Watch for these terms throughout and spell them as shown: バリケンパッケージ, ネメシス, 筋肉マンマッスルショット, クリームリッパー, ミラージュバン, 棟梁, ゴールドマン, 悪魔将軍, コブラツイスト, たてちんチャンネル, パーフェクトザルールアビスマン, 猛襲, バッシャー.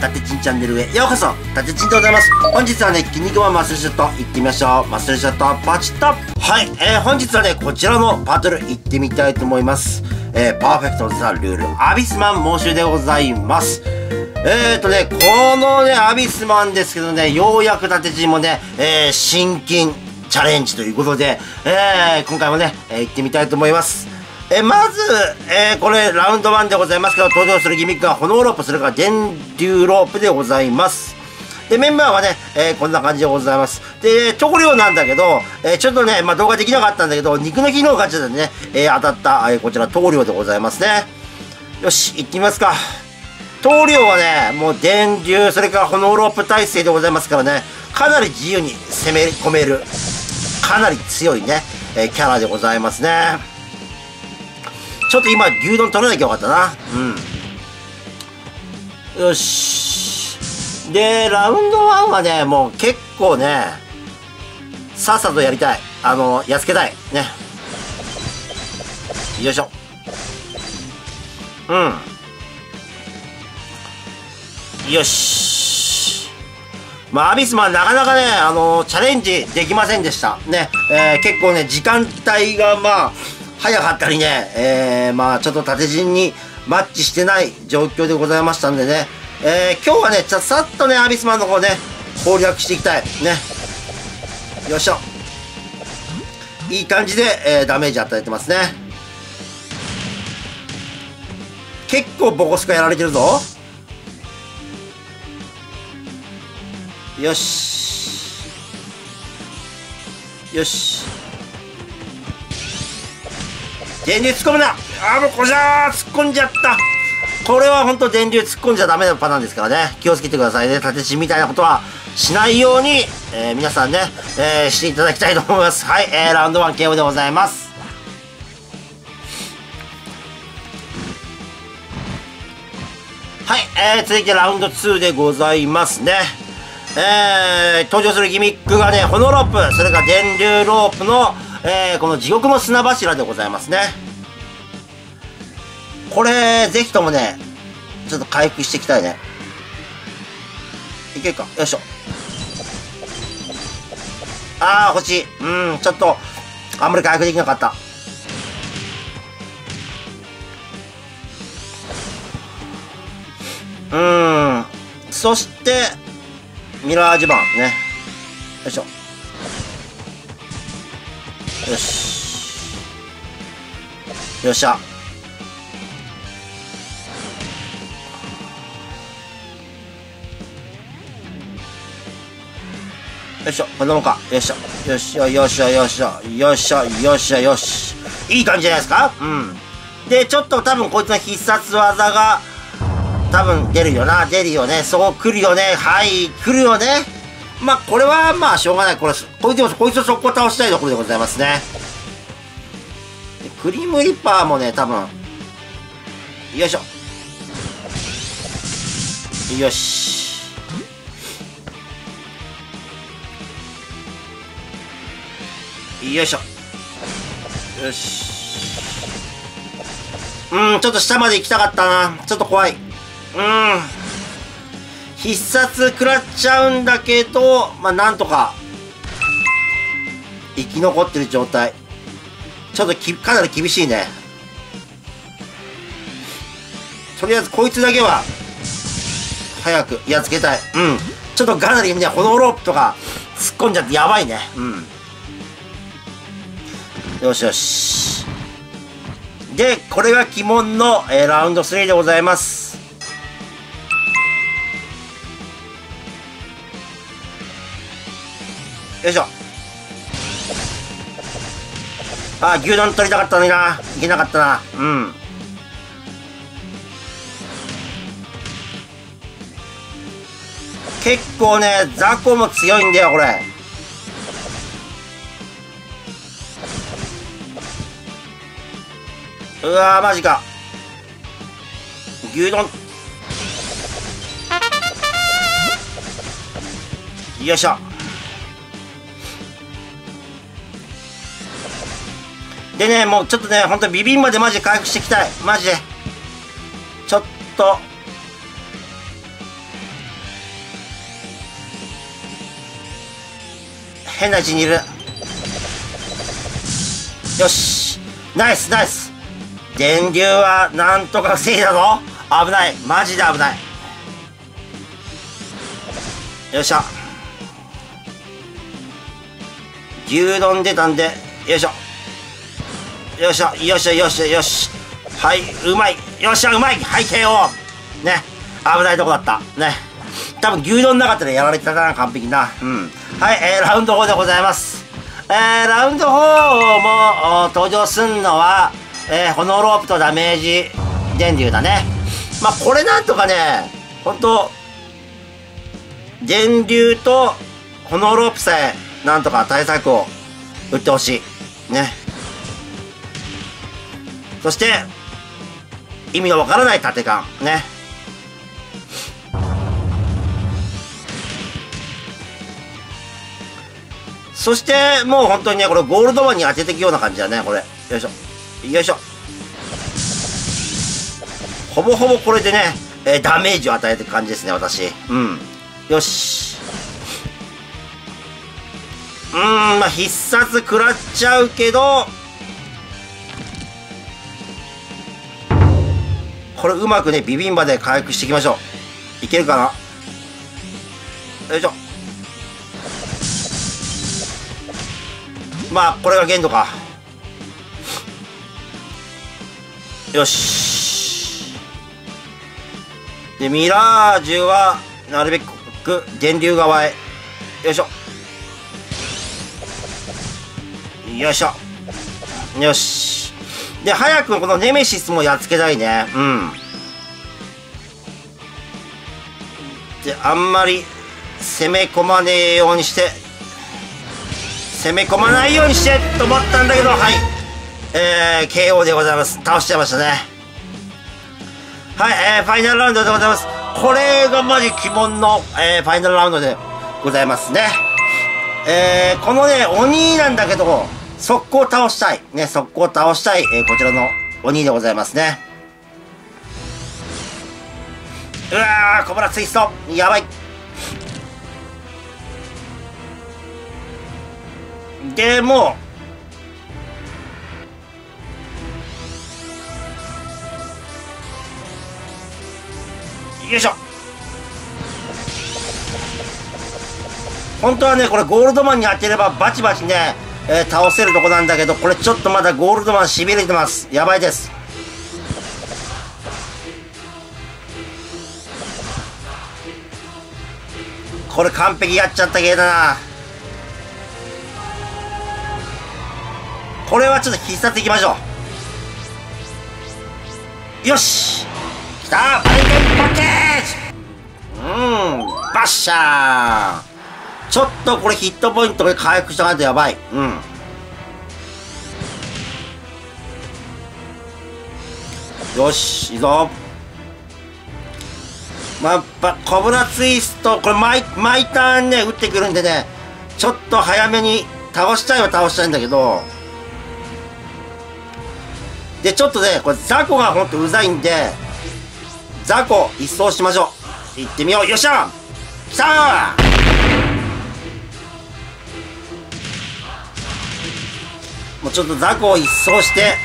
たてちんチャンネルへようこそ。たてちんでございます。本日はね、筋肉マンマッスルショット行ってみましょう。マッスルショットパチッと。はい、本日はね、こちらのバトル行ってみたいと思います。パーフェクトザルールアビスマン猛襲でございます。ね、このね、アビスマンですけどね、ようやくたてちんもね、新筋チャレンジということで、今回もね、行ってみたいと思います。まず、これ、ラウンド1でございますけど、登場するギミックは炎ロープ、それから電流ロープでございます。で、メンバーはね、こんな感じでございます。で、調理王なんだけど、ちょっとね、まあ、動画できなかったんだけど、肉の機能ガチャでね、当たった、こちら、棟梁でございますね。よし、行ってみますか。棟梁はね、もう電流、それから炎ロープ耐性でございますからね、かなり自由に攻め込める、かなり強いね、キャラでございますね。ちょっと今、牛丼取らなきゃよかったな。うん。よし。で、ラウンド1はね、もう結構ね、さっさとやりたい。やっつけたい。ね。よいしょ。うん。よし。まあ、アビスマンなかなかね、チャレンジできませんでした。ね。結構ね、時間帯がまあ、早かったりね、まあちょっと縦陣にマッチしてない状況でございましたんでね、今日はね、さっとね、アビスマンの方ね、攻略していきたい。ね。よいしょ。いい感じで、ダメージ与えてますね。結構ボコスカやられてるぞ。よし。よし。電流突っ込むなあ、もうこじゃー、突っ込んじゃった。これはほんと電流突っ込んじゃダメなパターンですからね、気をつけてくださいね。縦地みたいなことはしないように、皆さんね、していただきたいと思います。はい、ラウンド1 KO でございます。はい、続いてラウンド2でございますね。登場するギミックがね、炎ロープ、それから電流ロープのこの地獄の砂柱でございますね。これ、ぜひともね、ちょっと回復していきたいね。いけるか。よいしょ。あー、欲しい。ちょっと、あんまり回復できなかった。そして、ミラージュバンね。よいしょ。よし。よっしゃ。よいしょ。こんなもんか。よっしゃ。よっしゃ、よっしゃ、よっしゃ。よっしゃ、よっしゃ、よし。いい感じじゃないですか。で、ちょっと多分こいつの必殺技が、多分出るよな。出るよね。そう来るよね。はい。来るよね。まあ、これは、まあ、しょうがない。こいつを速攻倒したいところでございますね。クリームリッパーもね、多分。よいしょ。よし。よいしょ。よし。ちょっと下まで行きたかったな。ちょっと怖い。必殺食らっちゃうんだけど、まあ、なんとか、生き残ってる状態。ちょっとかなり厳しいね。とりあえず、こいつだけは、早くやっつけたい。ちょっとかなりね、炎ロープとか、突っ込んじゃってやばいね。よしよし。で、これが鬼門の、ラウンド3でございます。よいしょ。あ、牛丼取りたかったのにな。いけなかったな。結構ね、雑魚も強いんだよ、これ。うわー、マジか。牛丼。よいしょ。でね、もうちょっとね、ほんとビビンまでマジで回復していきたい。マジで。ちょっと、変な位置にいる。よし、ナイスナイス。電流はなんとか防いだぞ。危ない、マジで危ない。よっしゃ、牛丼出たんで、よいしょよいしょよいしょよいしょよし、はい、うまい、よっしゃうまい、はい、KO ね。危ないとこだったね。多分牛丼なかったらやられてたな、完璧な。うん、はい、ラウンド4でございます。ラウンド4も登場すんのは、このロープとダメージ電流だね。まあこれなんとかね、ほんと電流と炎ロープさえなんとか対策を打ってほしいね。そして意味のわからない縦感ね。そしてもう本当にね、これゴールドマンに当てていくような感じだね、これ。よいしょよいしょ、ほぼほぼこれでね、ダメージを与えていく感じですね、私。うん、よし。まあ必殺食らっちゃうけど、これうまくね、ビビンバで回復していきましょう。いけるかな。よいしょ。まあこれが限度か。よし。でミラージュはなるべく電流側へ。よいしょよいしょよし。で早くこのネメシスもやっつけたいね。うん、であんまり攻め込まねえようにして、攻め込まないようにしてと思ったんだけど、はい、KO でございます。倒しちゃいましたね。はい、ファイナルラウンドでございます。これがマジ鬼門の、ファイナルラウンドでございますね。このね、鬼なんだけど、速攻倒したい。ね、速攻倒したい、こちらの鬼でございますね。うわー、コブラツイスト、やばい。で、もう、よいしょ。本当はね、これゴールドマンに当てればバチバチね、倒せるとこなんだけど、これちょっとまだゴールドマンしびれてます。やばいです。これ完璧やっちゃった系だな。これはちょっと必殺いきましょう。よし、きた、バリケンパッケージ、バッシャー。ちょっとこれヒットポイントで回復しないとやばい。うん。よし、いいぞ。まあ、コブラツイスト、これ毎ターンね、打ってくるんでね、ちょっと早めに倒したいは倒したいんだけど、で、ちょっとね、これザコがほんとうざいんで、ザコ一掃しましょう。行ってみよう。よっしゃー、きたー、もうちょっと雑魚を一掃して、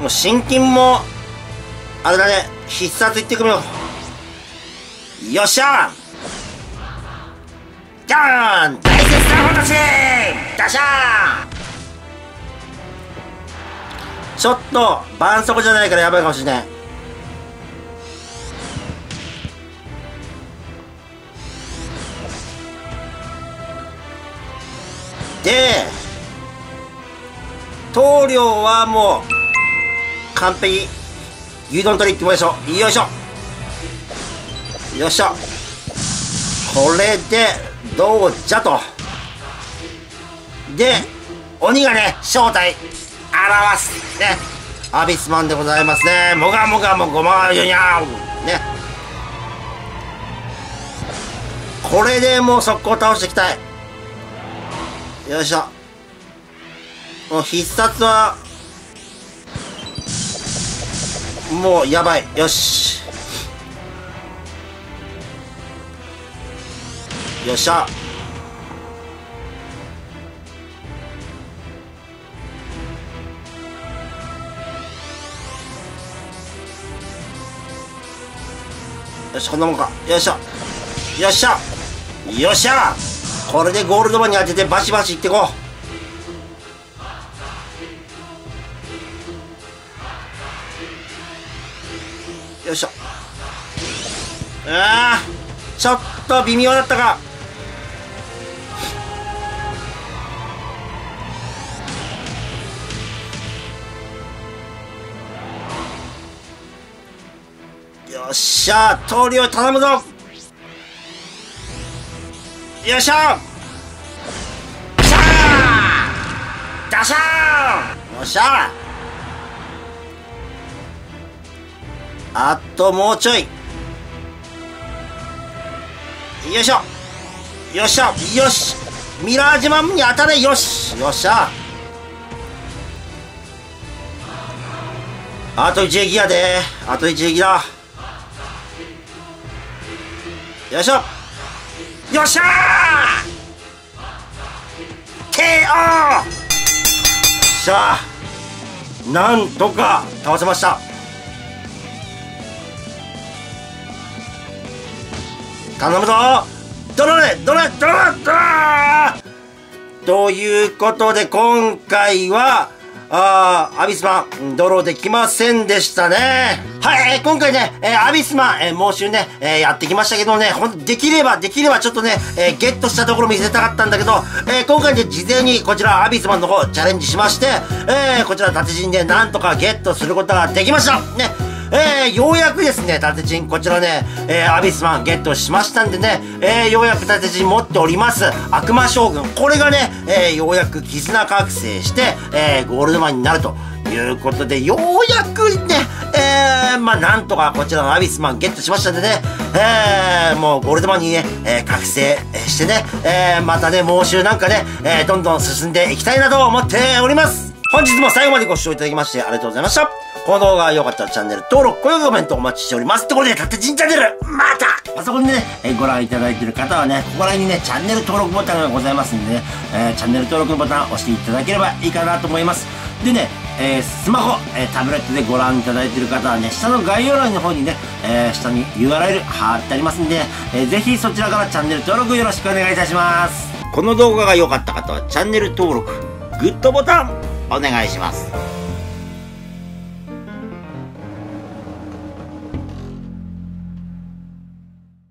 もう心筋もあれだね、必殺いってくるよ。よっしゃー、ダーン、大切な私ダシャー。ちょっと板足じゃないからやばいかもしれない。で、棟梁はもう完璧、牛丼取り行ってもらいましょう。よいしょよいしょ、これでどうじゃと。で鬼がね、正体表すね、アビスマンでございますね。もがもがもごまよにゃーね。これでもう速攻倒していきたい。よいしょ、もう必殺はもうやばい。よし、よっしゃ。よし、こんなもんか。よっしゃよっしゃよっしゃ、これでゴールドマンに当ててバシバシいってこう。よいしょ。あー、ちょっと微妙だったか。よっしゃ、投了頼むぞ。よっしゃー、しゃー、ダシャー、よっしゃー、あともうちょい。よいしょよっしゃよし、ミラージュマンに当たれ。よしよっしゃ、あと1撃やで、あと1撃だ。よいしょよっしゃー、 KO。 よっしゃ、なんとか倒せました。頼むぞ。ドロレドロレドロレ。ということで今回はアビスマンドローできませんでしたね。はい、今回ね、アビスマン猛襲ね、やってきましたけどね、ほんとできればちょっとね、ゲットしたところ見せたかったんだけど、今回ね、事前にこちらアビスマンの方チャレンジしまして、こちら縦陣でなんとかゲットすることができましたね。ようやくですね、縦陣、こちらね、アビスマンゲットしましたんでね、ようやく縦陣持っております、悪魔将軍。これがね、ようやく絆覚醒して、ゴールドマンになるということで、ようやくね、まあ、なんとかこちらのアビスマンゲットしましたんでね、もうゴールドマンにね、覚醒してね、またね、猛襲なんかね、どんどん進んでいきたいなと思っております。本日も最後までご視聴いただきましてありがとうございました。この動画が良かったらチャンネル登録、高評価、コメントお待ちしております。ということで、たってじんチャンネル、またパソコンでね、ご覧いただいている方はね、ここら辺にね、チャンネル登録ボタンがございますんでね、チャンネル登録ボタンを押していただければいいかなと思います。でね、スマホ、タブレットでご覧いただいている方はね、下の概要欄の方にね、下に URL 貼ってありますんで、ぜひそちらからチャンネル登録よろしくお願いいたします。この動画が良かった方は、チャンネル登録、グッドボタン、お願いします。